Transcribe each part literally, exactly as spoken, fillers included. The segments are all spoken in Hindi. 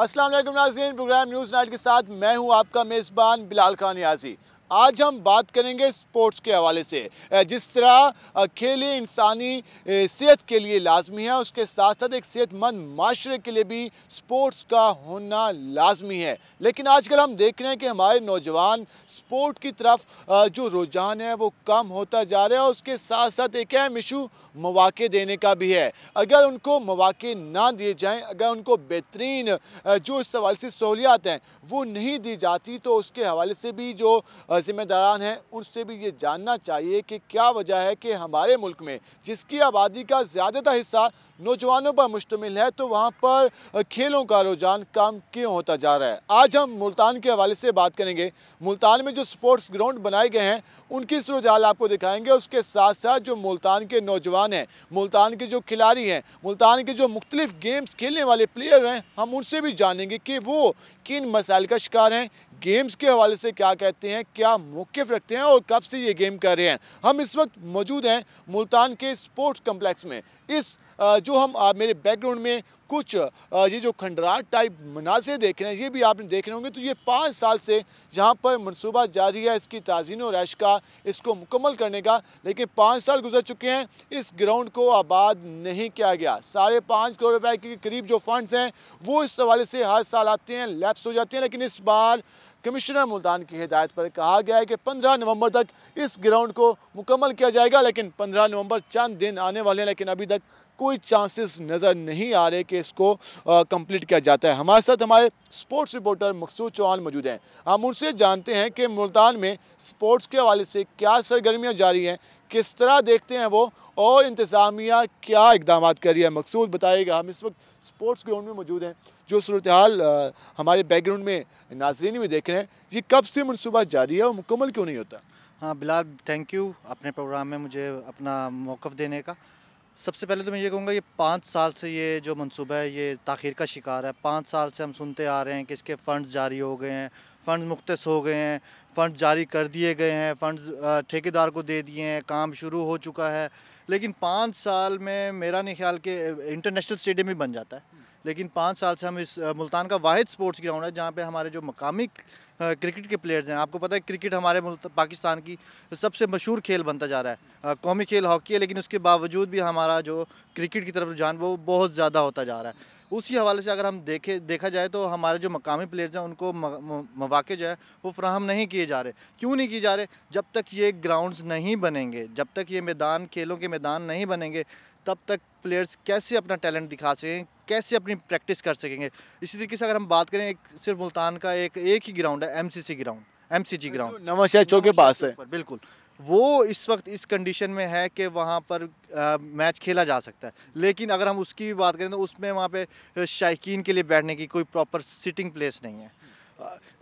अस्सलाम वालेकुम नाज़रीन, प्रोग्राम न्यूज़ नाइट के साथ मैं हूं आपका मेज़बान बिलाल खान नियाज़ी। आज हम बात करेंगे स्पोर्ट्स के हवाले से, जिस तरह खेल इंसानी सेहत के लिए लाजमी है, उसके साथ साथ एक सेहतमंद माशरे के लिए भी स्पोर्ट्स का होना लाजमी है। लेकिन आजकल हम देख रहे हैं कि हमारे नौजवान स्पोर्ट की तरफ जो रुझान है वो कम होता जा रहा है, और उसके साथ साथ एक अहम इशू मौक़े देने का भी है। अगर उनको मौक़े ना दिए जाएँ, अगर उनको बेहतरीन जो इस हवाले से सहूलियात हैं वो नहीं दी जाती, तो उसके हवाले से भी जो जिम्मेदारान हैं उनसे भी ये जानना चाहिए कि क्या वजह है कि हमारे मुल्क में जिसकी आबादी का ज़्यादातर हिस्सा नौजवानों पर मुश्तमिल है, तो वहाँ पर खेलों का रुझान कम क्यों होता जा रहा है। आज हम मुल्तान के हवाले से बात करेंगे। मुल्तान में जो स्पोर्ट्स ग्राउंड बनाए गए हैं उनकी सूरत-ए-हाल आपको दिखाएंगे, उसके साथ साथ जो मुल्तान के नौजवान हैं, मुल्तान के जो खिलाड़ी हैं, मुल्तान के जो मुख्तलिफ गेम्स खेलने वाले प्लेयर हैं, हम उनसे भी जानेंगे कि वो किन मसाइल का शिकार हैं, गेम्स के हवाले से क्या कहते हैं, क्या मौक़िफ़ रखते हैं और कब से ये गेम कर रहे हैं। हम इस वक्त मौजूद हैं मुल्तान के स्पोर्ट्स कम्प्लेक्स में। इस जो हम मेरे बैकग्राउंड में कुछ ये जो खंडरात टाइप मनाज़े देख रहे हैं, ये भी आपने देख रहे होंगे, तो ये पाँच साल से जहाँ पर मनसूबा जारी है इसकी ताज़ीन और रश का, इसको मुकम्मल करने का, लेकिन पाँच साल गुजर चुके हैं, इस ग्राउंड को आबाद नहीं किया गया। साढ़े पाँच करोड़ रुपए के करीब जो फंड्स हैं वो इस हवाले से हर साल आते हैं, लैप्स हो जाते हैं, लेकिन इस बार कमिश्नर मुल्तान की हिदायत पर कहा गया है कि पंद्रह नवंबर तक इस ग्राउंड को मुकम्मल किया जाएगा। लेकिन पंद्रह नवंबर चंद दिन आने वाले हैं, लेकिन अभी तक कोई चांसेस नज़र नहीं आ रहे कि इसको कंप्लीट किया जाता है। हमारे साथ हमारे स्पोर्ट्स रिपोर्टर मकसूद चौहान मौजूद हैं। हम उनसे जानते हैं कि मुल्तान में स्पोर्ट्स के हवाले से क्या सरगर्मियाँ जारी हैं, किस तरह देखते हैं वो, और इंतज़ामिया क्या इकदाम कर रही है। मकसूद बताइएगा, हम इस वक्त स्पोर्ट्स ग्राउंड में मौजूद हैं, जो सूरत हाल हमारे बैकग्राउंड में नाजरीन भी देख रहे हैं, ये कब से मनसूबा जारी है और मुकम्मल क्यों नहीं होता? हाँ बिलाल, थैंक यू अपने प्रोग्राम में मुझे अपना मौक़िफ़ देने का। सबसे पहले तो मैं ये कहूँगा, ये पाँच साल से ये जो मनसूबा है ये ताख़ीर का शिकार है। पाँच साल से हम सुनते आ रहे हैं कि इसके फ़ंड्स जारी हो गए हैं, फ़ंड्स मुख्तस हो गए हैं, फ़ंड जारी कर दिए गए हैं, फ़ंड्स ठेकेदार को दे दिए हैं, काम शुरू हो चुका है। लेकिन पाँच साल में मेरा नहीं ख्याल कि इंटरनेशनल स्टेडियम भी बन जाता है, लेकिन पाँच साल से हम इस मुल्तान का वाहिद स्पोर्ट्स ग्राउंड है जहाँ पे हमारे जो मकामी क्रिकेट के प्लेयर्स हैं, आपको पता है क्रिकेट हमारे पाकिस्तान की सबसे मशहूर खेल बनता जा रहा है, कौमी खेल हॉकी है, लेकिन उसके बावजूद भी हमारा जो क्रिकेट की तरफ रुझान वो बहुत ज़्यादा होता जा रहा है। उसी हवाले से अगर हम देखे देखा जाए तो हमारे जो मकामी प्लेयर्स हैं उनको मौक़े जो है वो फराहम नहीं किए जा रहे। क्यों नहीं किए जा रहे? जब तक ये ग्राउंड्स नहीं बनेंगे, जब तक ये मैदान, खेलों के मैदान नहीं बनेंगे, तब तक प्लेयर्स कैसे अपना टैलेंट दिखा सकेंगे, कैसे अपनी प्रैक्टिस कर सकेंगे। इसी तरीके से अगर हम बात करें, एक सिर्फ मुल्तान का एक एक ही ग्राउंड है, MCC ground, MCG ground Nawashahr Chowk के पास है, बिल्कुल वो इस वक्त इस कंडीशन में है कि वहाँ पर आ, मैच खेला जा सकता है। लेकिन अगर हम उसकी भी बात करें तो उसमें वहाँ पे शायकीन के लिए बैठने की कोई प्रॉपर सिटिंग प्लेस नहीं है।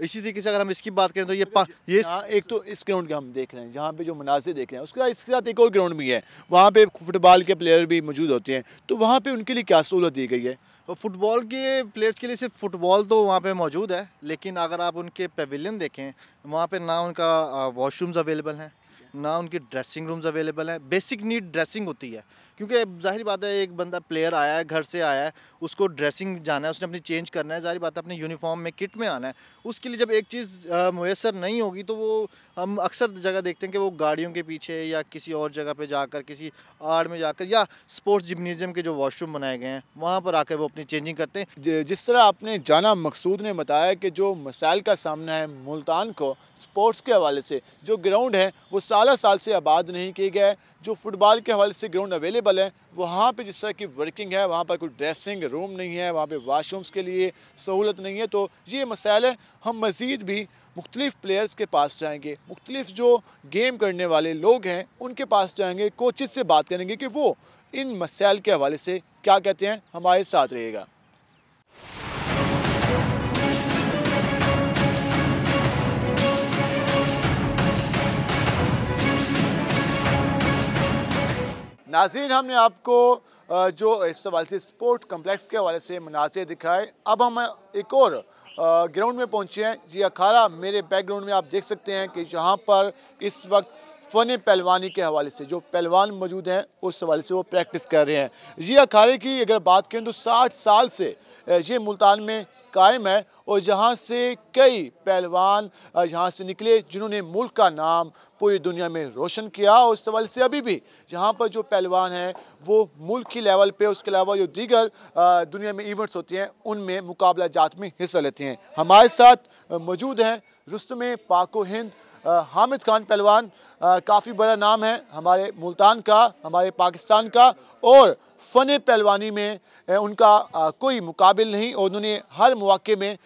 इसी तरीके से अगर हम इसकी बात करें तो ये ये एक तो इस ग्राउंड का हम देख रहे हैं जहाँ पे जो मनाज़र देख रहे हैं, उसके साथ इसके साथ एक और ग्राउंड भी है, वहाँ पे फुटबॉल के प्लेयर भी मौजूद होते हैं, तो वहाँ पे उनके लिए क्या सहूलत दी गई है? फुटबॉल के प्लेयर्स के लिए सिर्फ फुटबॉल तो वहाँ पे मौजूद है, लेकिन अगर आप उनके पेविलियन देखें वहाँ पर ना उनका वॉशरूम्स अवेलेबल हैं, ना उनकी ड्रेसिंग रूम्स अवेलेबल हैं। बेसिक नीड ड्रेसिंग होती है, क्योंकि जाहिर बात है एक बंदा प्लेयर आया है, घर से आया है, उसको ड्रेसिंग जाना है, उसने अपनी चेंज करना है, जाहिर बात है अपने यूनिफॉर्म में, किट में आना है। उसके लिए जब एक चीज़ मुयसर नहीं होगी तो वो हम अक्सर जगह देखते हैं कि वो गाड़ियों के पीछे या किसी और जगह पर जाकर, किसी आड़ में जाकर, या स्पोर्ट्स जिम्नेजियम के जो वॉशरूम बनाए गए हैं वहाँ पर आकर वो अपनी चेंजिंग करते हैं। जिस तरह आपने जाना, मकसूद ने बताया कि जो मसाइल का सामना है मुल्तान को स्पोर्ट्स के हवाले से, जो ग्राउंड है वो साल साल से आबाद नहीं किए गए, जो फुटबॉल के हवाले से ग्राउंड अवेलेबल है वहाँ पे जिस तरह की वर्किंग है, वहाँ पर कोई ड्रेसिंग रूम नहीं है, वहाँ पे वाशरूम्स के लिए सहूलत नहीं है, तो ये मसाइल है। हम मज़ीद भी मुख्तलिफ़ प्लेयर्स के पास जाएंगे, मुख्तलिफ़ जो गेम करने वाले लोग हैं उनके पास जाएंगे, कोचेस से बात करेंगे कि वो इन मसाइल के हवाले से क्या कहते हैं। हमारे साथ रहिएगा। नाज़रीन, हमने आपको जो इस हवाले से स्पोर्ट कम्प्लेक्स के हवाले से मनाज़र दिखाए। अब हम एक और ग्राउंड में पहुँचे हैं, ये अखाड़ा मेरे बैकग्राउंड में आप देख सकते हैं कि यहाँ पर इस वक्त फ़न पहलवानी के हवाले से जो पहलवान मौजूद हैं उस हवाले से वो प्रैक्टिस कर रहे हैं। ये अखाड़े की अगर बात करें तो साठ साल से ये मुल्तान में कायम है और जहाँ से कई पहलवान यहाँ से निकले जिन्होंने मुल्क का नाम पूरी दुनिया में रोशन किया। और इस सवाल से अभी भी जहाँ पर जो पहलवान हैं वो मुल्क की लेवल पे, उसके अलावा जो दीगर दुनिया में इवेंट्स होते हैं उनमें मुकाबला जात में हिस्सा लेते हैं। हमारे साथ मौजूद हैं रुस्तम पाको हिंद हामिद खान पहलवान, काफ़ी बड़ा नाम है हमारे मुल्तान का, हमारे पाकिस्तान का, और फ़न पहलवानी में उनका कोई मुकाबिल नहीं। और उन्होंने हर मौके में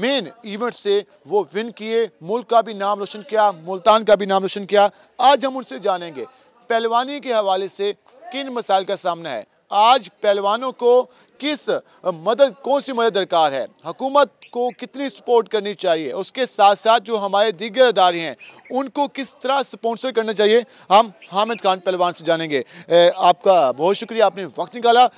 मेन इवेंट से वो विन किए, मुल्क का भी नाम रोशन किया, मुल्तान का भी नाम रोशन किया। आज हम उनसे जानेंगे पहलवानी के हवाले से किन मसाइल का सामना है, आज पहलवानों को किस मदद, कौन सी मदद दरकार है, हुकूमत को कितनी सपोर्ट करनी चाहिए, उसके साथ साथ जो हमारे दीगर अदारे हैं उनको किस तरह स्पॉन्सर करना चाहिए, हम हामिद खान पहलवान से जानेंगे। ए, आपका बहुत शुक्रिया, आपने वक्त निकाला।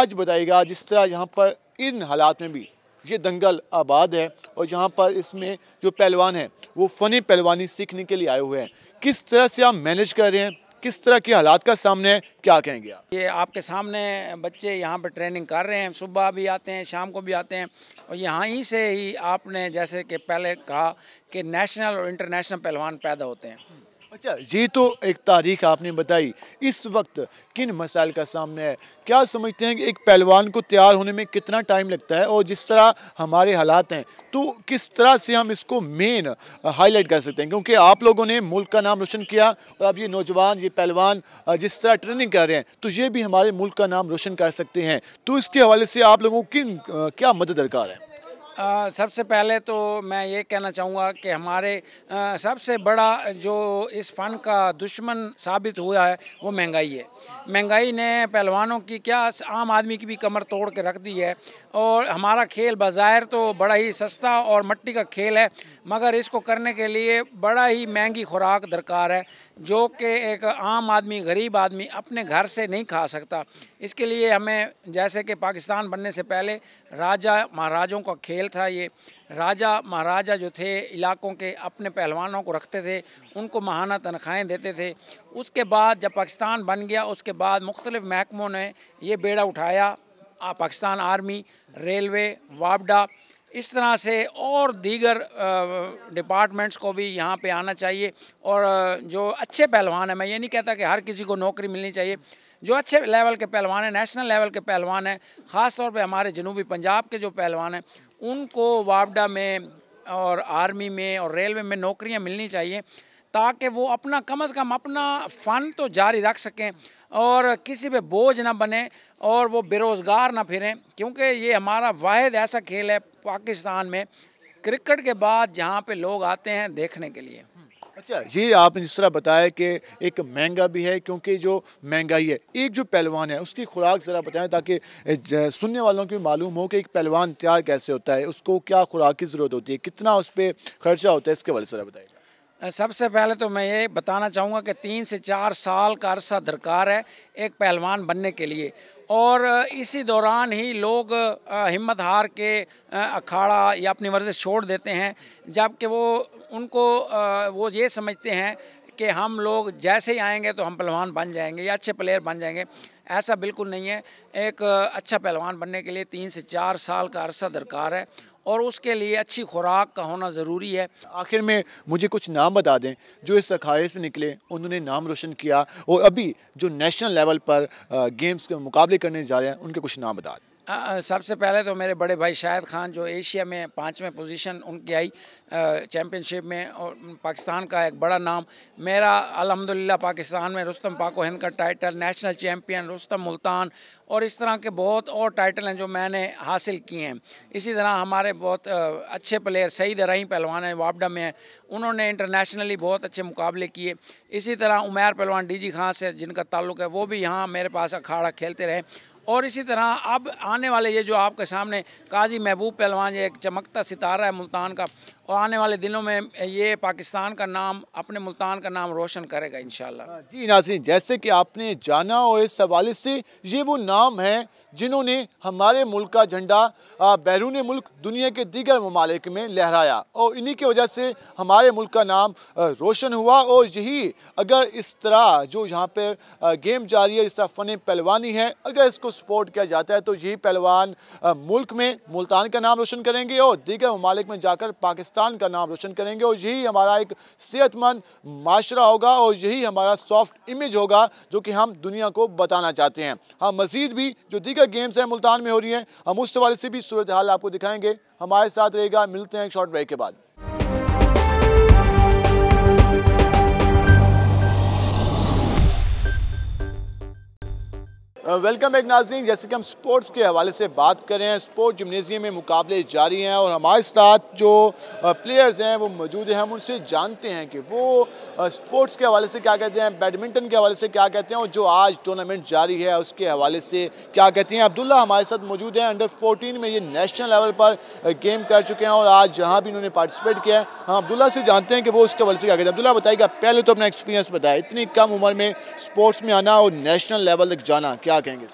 आज बताइएगा जिस तरह यहाँ पर इन हालात में भी ये दंगल आबाद है और यहाँ पर इसमें जो पहलवान हैं वो फ़नी पहलवानी सीखने के लिए आए हुए हैं, किस तरह से आप मैनेज कर रहे हैं, किस तरह के हालात का सामने है, क्या कहेंगे आप? ये आपके सामने बच्चे यहाँ पर ट्रेनिंग कर रहे हैं, सुबह भी आते हैं, शाम को भी आते हैं, और यहाँ ही से ही आपने जैसे कि पहले कहा कि नेशनल और इंटरनेशनल पहलवान पैदा होते हैं। अच्छा, ये तो एक तारीख आपने बताई, इस वक्त किन मसाइल का सामने है, क्या समझते हैं कि एक पहलवान को तैयार होने में कितना टाइम लगता है, और जिस तरह हमारे हालात हैं तो किस तरह से हम इसको मेन हाईलाइट कर सकते हैं, क्योंकि आप लोगों ने मुल्क का नाम रोशन किया और अब ये नौजवान, ये पहलवान जिस तरह ट्रेनिंग कर रहे हैं तो ये भी हमारे मुल्क का नाम रोशन कर सकते हैं, तो इसके हवाले से आप लोगों की क्या मदद दरकार है? Uh, सबसे पहले तो मैं ये कहना चाहूँगा कि हमारे uh, सबसे बड़ा जो इस फ़न का दुश्मन साबित हुआ है वो महंगाई है। महंगाई ने पहलवानों की क्या, आम आदमी की भी कमर तोड़ के रख दी है। और हमारा खेल बाज़ाहिर तो बड़ा ही सस्ता और मट्टी का खेल है, मगर इसको करने के लिए बड़ा ही महंगी खुराक दरकार है जो कि एक आम आदमी, गरीब आदमी अपने घर से नहीं खा सकता। इसके लिए हमें, जैसे कि पाकिस्तान बनने से पहले राजा महाराजों का खेल था, ये राजा महाराजा जो थे इलाकों के, अपने पहलवानों को रखते थे, उनको महाना तनख्वाहें देते थे। उसके बाद जब पाकिस्तान बन गया, उसके बाद मुख्तलिफ़ महकमों ने ये बेड़ा उठाया, पाकिस्तान आर्मी, रेलवे, वापडा, इस तरह से और दीगर डिपार्टमेंट्स को भी यहाँ पे आना चाहिए। और जो अच्छे पहलवान हैं, मैं ये नहीं कहता कि हर किसी को नौकरी मिलनी चाहिए, जो अच्छे लेवल के पहलवान हैं, नेशनल लेवल के पहलवान हैं, ख़ास तौर पे हमारे जनूबी पंजाब के जो पहलवान हैं, उनको वापडा में और आर्मी में और रेलवे में नौकरियाँ मिलनी चाहिए ताकि वो अपना कम से कम अपना फ़न तो जारी रख सकें और किसी पे बोझ ना बने और वो बेरोज़गार ना फिरें, क्योंकि ये हमारा वाहिद ऐसा खेल है पाकिस्तान में क्रिकेट के बाद जहाँ पे लोग आते हैं देखने के लिए। अच्छा, ये आपने जिस तरह बताया कि एक महंगा भी है, क्योंकि जो महंगाई है, एक जो पहलवान है उसकी खुराक ज़रा बताएं ताकि सुनने वालों को मालूम हो कि एक पहलवान तैयार कैसे होता है, उसको क्या खुराक की ज़रूरत होती है, कितना उस पर खर्चा होता है, इसके बारे में ज़रा बताइए। सबसे पहले तो मैं ये बताना चाहूँगा कि तीन से चार साल का अरसा दरकार है एक पहलवान बनने के लिए, और इसी दौरान ही लोग हिम्मत हार के अखाड़ा या अपनी वर्जिश छोड़ देते हैं, जबकि वो उनको वो ये समझते हैं कि हम लोग जैसे ही आएंगे तो हम पहलवान बन जाएंगे या अच्छे प्लेयर बन जाएंगे। ऐसा बिल्कुल नहीं है, एक अच्छा पहलवान बनने के लिए तीन से चार साल का अरसा दरकार है और उसके लिए अच्छी खुराक का होना ज़रूरी है। आखिर में मुझे कुछ नाम बता दें जो इस अखाड़े से निकले, उन्होंने नाम रोशन किया और अभी जो नेशनल लेवल पर गेम्स के मुकाबले करने जा रहे हैं, उनके कुछ नाम बता दें। आ, सबसे पहले तो मेरे बड़े भाई शाहिद खान, जो एशिया में पाँचवें पोजीशन उनकी आई चैम्पियनशिप में, और पाकिस्तान का एक बड़ा नाम। मेरा अल्हम्दुलिल्लाह पाकिस्तान में रुस्तम पाको हिंद का title, national champion, Rustam Multan, और इस तरह के बहुत और टाइटल हैं जो मैंने हासिल किए हैं। इसी तरह हमारे बहुत अच्छे प्लेयर सईद रही पहलवान हैं, वापडा में हैं, उन्होंने इंटरनेशनली बहुत अच्छे मुकाबले किए। इसी तरह उमैर पहलवान डी जी खान से जिनका ताल्लुक है, वो भी यहाँ मेरे पास अखाड़ा खेलते रहे। और इसी तरह अब आने वाले ये जो आपके सामने काजी महबूब पहलवान, ये एक चमकता सितारा है मुल्तान का, और आने वाले दिनों में ये पाकिस्तान का नाम, अपने मुल्तान का नाम रोशन करेगा इंशाल्लाह। जी नाज़रीन, जैसे कि आपने जाना और इस हवाले से ये वो नाम हैं जिन्होंने हमारे मुल्क का झंडा बैरून मुल्क दुनिया के दीगर ममालिक में लहराया और इन्हीं की वजह से हमारे मुल्क का नाम रोशन हुआ। और यही अगर इस तरह जो यहाँ पर गेम जारी है, इस तरह फ़न पहलवानी है, अगर इसको सपोर्ट किया जाता है तो यही पहलवान मुल्क में मुल्तान का नाम रोशन करेंगे और दीगर ममालिक में जाकर पाकिस्तान का नाम रोशन करेंगे और यही हमारा एक सेहतमंद माशरा होगा और यही हमारा सॉफ्ट इमेज होगा जो कि हम दुनिया को बताना चाहते हैं। हम मजीद भी जो दीगर गेम्स हैं मुल्तान में हो रही हैं, हम उस हवाले से भी सूरत हाल आपको दिखाएंगे। हमारे साथ रहेगा, मिलते हैं एक शॉर्ट ब्रेक के बाद। वेलकम बैक नाज़रीन, जैसे कि हम स्पोर्ट्स के हवाले से बात कर रहे हैं, स्पोर्ट जिम्नेजियम में मुकाबले जारी हैं और हमारे साथ जो प्लेयर्स हैं वो मौजूद हैं। हम उनसे जानते हैं कि वो स्पोर्ट्स के हवाले से क्या कहते हैं, बैडमिंटन के हवाले से क्या कहते हैं और जो आज टूर्नामेंट जारी है उसके हवाले से क्या कहते हैं। अब्दुल्ला हमारे साथ मौजूद हैं, अंडर फोर्टीन में ये नेशनल लेवल पर गेम कर चुके हैं और आज जहाँ भी इन्होंने पार्टिसिपेट किया है। हम अब्दुल्ला से जानते हैं कि वो उसके हवाले से क्या कहते हैं। अब्दुल्ला बताइएगा, पहले तो अपना एक्सपीरियंस बताया, इतनी कम उम्र में स्पोर्ट्स में आना और नेशनल लेवल तक जाना, क्या कहेंगे?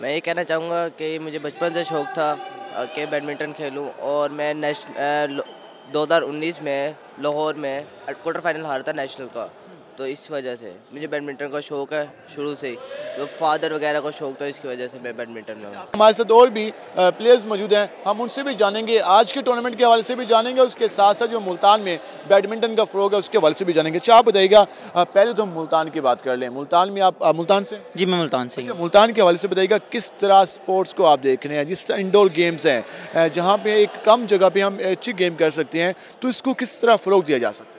मैं ये कहना चाहूँगा कि मुझे बचपन से शौक़ था कि बैडमिंटन खेलूं और मैं नेशनल दो हज़ार उन्नीस में लाहौर में क्वार्टर फाइनल हारा था नेशनल का, तो इस वजह से मुझे बैडमिंटन का शौक़ है शुरू से ही, तो फादर वगैरह का शौक़ था, इसकी वजह से मैं बैडमिंटन में। हमारे साथ और भी प्लेयर्स मौजूद हैं, हम उनसे भी जानेंगे, आज के टूर्नामेंट के हवाले से भी जानेंगे, उसके साथ साथ जो मुल्तान में बैडमिंटन का फ़रोग है उसके हवाले से भी जानेंगे। अच्छा आप बताइएगा, पहले तो हम मुल्तान की बात कर लें, मुल्तान में आप, आप मुल्तान से? जी मैं मुल्तान से। अच्छा, मुल्तान के हवाले से बताइएगा, किस तरह स्पोर्ट्स को आप देख रहे हैं, जिस तरह इंडोर गेम्स हैं जहाँ पर एक कम जगह पर हम अच्छी गेम कर सकते हैं, तो इसको किस तरह फ़रोग दिया जा सकता है?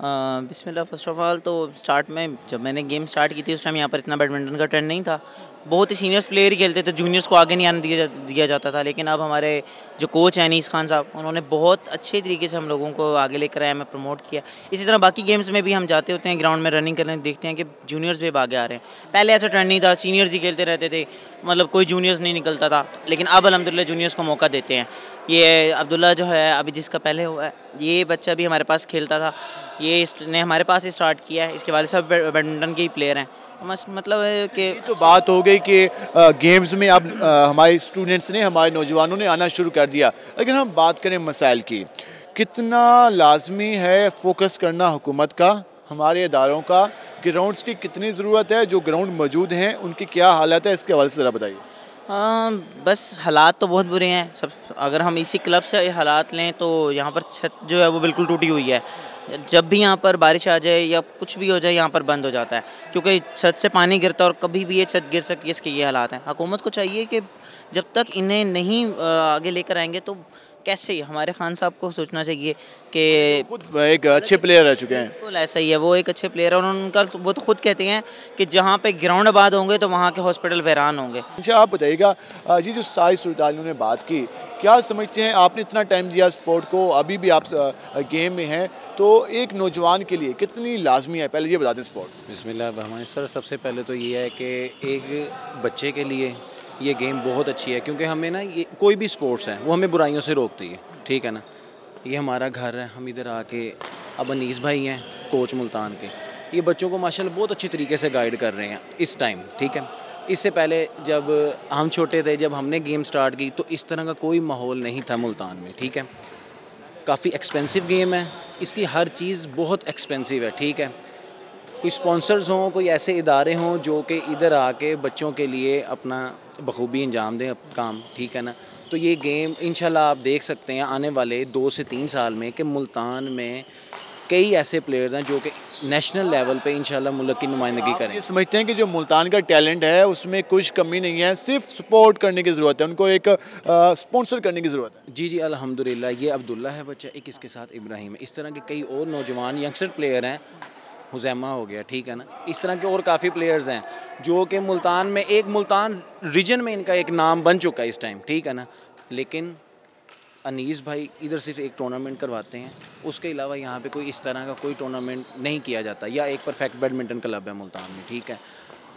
बिस्मिल्लाह, फर्स्ट ऑफ ऑल तो स्टार्ट में जब मैंने गेम स्टार्ट की थी उस टाइम यहाँ पर इतना बैडमिंटन का ट्रेंड नहीं था, बहुत ही सीनियर्स प्लेयर ही खेलते थे, जूनियर्स को आगे नहीं आने दिया जा, दिया जाता था। लेकिन अब हमारे जो कोच हैं अनीस खान साहब, उन्होंने बहुत अच्छे तरीके से हम लोगों को आगे लेकर आया, हमें प्रमोट किया। इसी तरह बाकी गेम्स में भी हम जाते होते हैं ग्राउंड में रनिंग करने, देखते हैं कि जूनियर्स भी आगे आ रहे हैं। पहले ऐसा ट्रेंड नहीं था, सीनियर्स ही खेलते रहते थे, मतलब कोई जूनियर्स नहीं निकलता था, लेकिन अब अल्हम्दुलिल्लाह जूनियर्स को मौका देते हैं। ये अब्दुल्ला जो है अभी, जिसका पहले हुआ है, ये बच्चा भी हमारे पास खेलता था, ये इसने हमारे पास ही स्टार्ट किया है, इसके वाले सब बैडमिंटन के ही प्लेयर हैं। मतलब कि तो बात हो गई कि गेम्स में अब हमारे स्टूडेंट्स ने, हमारे नौजवानों ने आना शुरू कर दिया। अगर हम बात करें मसाइल की, कितना लाजमी है फोकस करना हुकूमत का, हमारे इदारों का, ग्राउंड्स की कितनी ज़रूरत है, जो ग्राउंड मौजूद हैं उनकी क्या हालत है, इसके हवाले से ज़रा बताइए। आ, बस हालात तो बहुत बुरे हैं सब, अगर हम इसी क्लब से हालात लें तो यहाँ पर छत जो है वो बिल्कुल टूटी हुई है, जब भी यहाँ पर बारिश आ जाए या कुछ भी हो जाए यहाँ पर बंद हो जाता है, क्योंकि छत से पानी गिरता है और कभी भी ये छत गिर सकती है, इसके ये हालात हैं। हुकूमत को चाहिए कि जब तक इन्हें नहीं आगे लेकर आएंगे तो कैसे, हमारे खान साहब को सोचना चाहिए कि खुद एक अच्छे प्लेयर रह चुके हैं, बिल्कुल ऐसा ही है, वो एक अच्छे प्लेयर है और उनका वो तो खुद कहते हैं कि जहाँ पे ग्राउंड आबाद होंगे तो वहाँ के हॉस्पिटल वैरान होंगे। अच्छा आप बताइएगा, ये जो सारी सूरतालियों ने बात की, क्या समझते हैं आपने इतना टाइम दिया स्पोर्ट को, अभी भी आप गेम में हैं, तो एक नौजवान के लिए कितनी लाजमी है, पहले ये बता दें स्पोर्ट। बिस्मिल्लाह सर, सबसे पहले तो ये है कि एक बच्चे के लिए ये गेम बहुत अच्छी है, क्योंकि हमें ना ये कोई भी स्पोर्ट्स है वो हमें बुराइयों से रोकती है, ठीक है ना। ये हमारा घर है, हम इधर आके अब अनीस भाई हैं कोच मुल्तान के, ये बच्चों को माशाल्लाह बहुत अच्छे तरीके से गाइड कर रहे हैं इस टाइम, ठीक है। इससे पहले जब हम छोटे थे, जब हमने गेम स्टार्ट की तो इस तरह का कोई माहौल नहीं था मुल्तान में, ठीक है। काफ़ी एक्सपेंसिव गेम है, इसकी हर चीज़ बहुत एक्सपेंसिव है, ठीक है। कोई स्पॉन्सर्स हों, कोई ऐसे इदारे हों जो कि इधर आके बच्चों के लिए अपना बखूबी अंजाम दें काम, ठीक है ना। तो ये गेम इंशाल्लाह आप देख सकते हैं आने वाले दो से तीन साल में कि मुल्तान में कई ऐसे प्लेयर्स हैं जो कि नेशनल लेवल पे इंशाल्लाह मुल्क की नुमाइंदगी करें। ये समझते हैं कि जो मुल्तान का टैलेंट है उसमें कुछ कमी नहीं है, सिर्फ सपोर्ट करने की ज़रूरत है, उनको एक स्पॉन्सर करने की ज़रूरत है। जी जी अल्हम्दुलिल्लाह, ये अब्दुल्ला है बच्चा, एक इसके साथ इब्राहिम है, इस तरह के कई और नौजवान यंगस्टर प्लेयर हैं, हुजैमा हो गया, ठीक है ना। इस तरह के और काफ़ी प्लेयर्स हैं जो कि मुल्तान में, एक मुल्तान रीजन में इनका एक नाम बन चुका है इस टाइम, ठीक है ना। लेकिन अनीस भाई इधर सिर्फ एक टूर्नामेंट करवाते हैं, उसके अलावा यहाँ पे कोई इस तरह का कोई टूर्नामेंट नहीं किया जाता, या एक परफेक्ट बैडमिंटन क्लब है मुल्तान में, ठीक है।